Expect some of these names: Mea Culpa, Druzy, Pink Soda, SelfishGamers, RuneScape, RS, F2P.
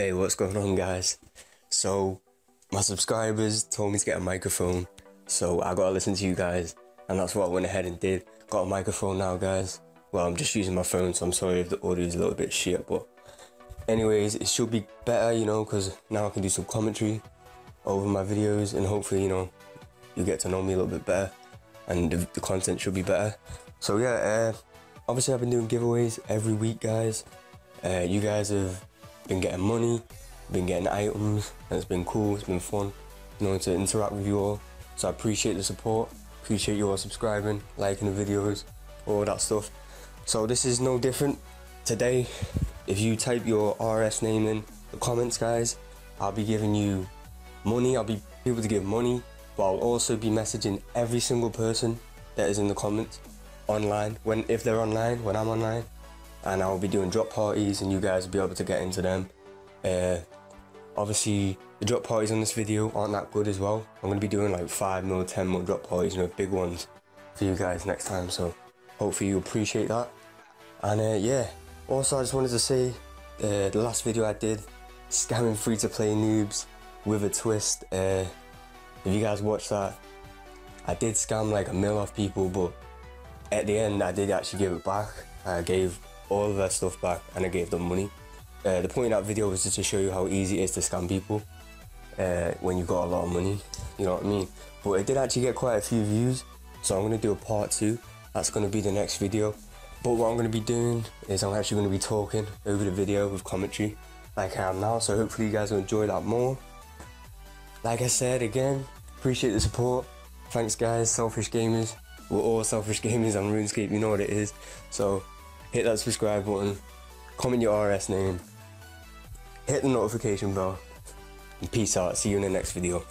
Hey, what's going on, guys? So my subscribers told me to get a microphone, so I gotta listen to you guys, and that's what I went ahead and did. Got a microphone now, guys. Well, I'm just using my phone, so I'm sorry if the audio is a little bit shit, but anyways, it should be better, you know, because now I can do some commentary over my videos, and hopefully, you know, you get to know me a little bit better, and the content should be better. So yeah, obviously I've been doing giveaways every week, guys. You guys have been getting money, been getting items, and it's been cool, it's been fun, you know, to interact with you all. So I appreciate the support, appreciate you all subscribing, liking the videos, all that stuff. So this is no different. Today, if you type your RS name in the comments, guys, I'll be giving you money. I'll be able to give money, but I'll also be messaging every single person that is in the comments online, if they're online, when I'm online, and I'll be doing drop parties, and you guys will be able to get into them. Obviously, the drop parties on this video aren't that good as well. I'm going to be doing like 5 mil, 10 mil drop parties, you know, big ones for you guys next time, so hopefully you appreciate that. And yeah, also I just wanted to say, the last video I did, scamming free-to-play noobs with a twist, if you guys watched that, I did scam like 1 mil off people, but at the end I did actually give it back. I gave all of their stuff back, and I gave them money. The point of that video was just to show you how easy it is to scam people when you've got a lot of money, you know what I mean? But it did actually get quite a few views, so I'm going to do a part 2. That's going to be the next video. But what I'm going to be doing is I'm actually going to be talking over the video with commentary like I am now, so hopefully you guys will enjoy that more. Like I said again, appreciate the support. Thanks, guys. Selfish Gamers. We're all Selfish Gamers on RuneScape, you know what it is. So hit that subscribe button, comment your RS name, hit the notification bell, and peace out. See you in the next video.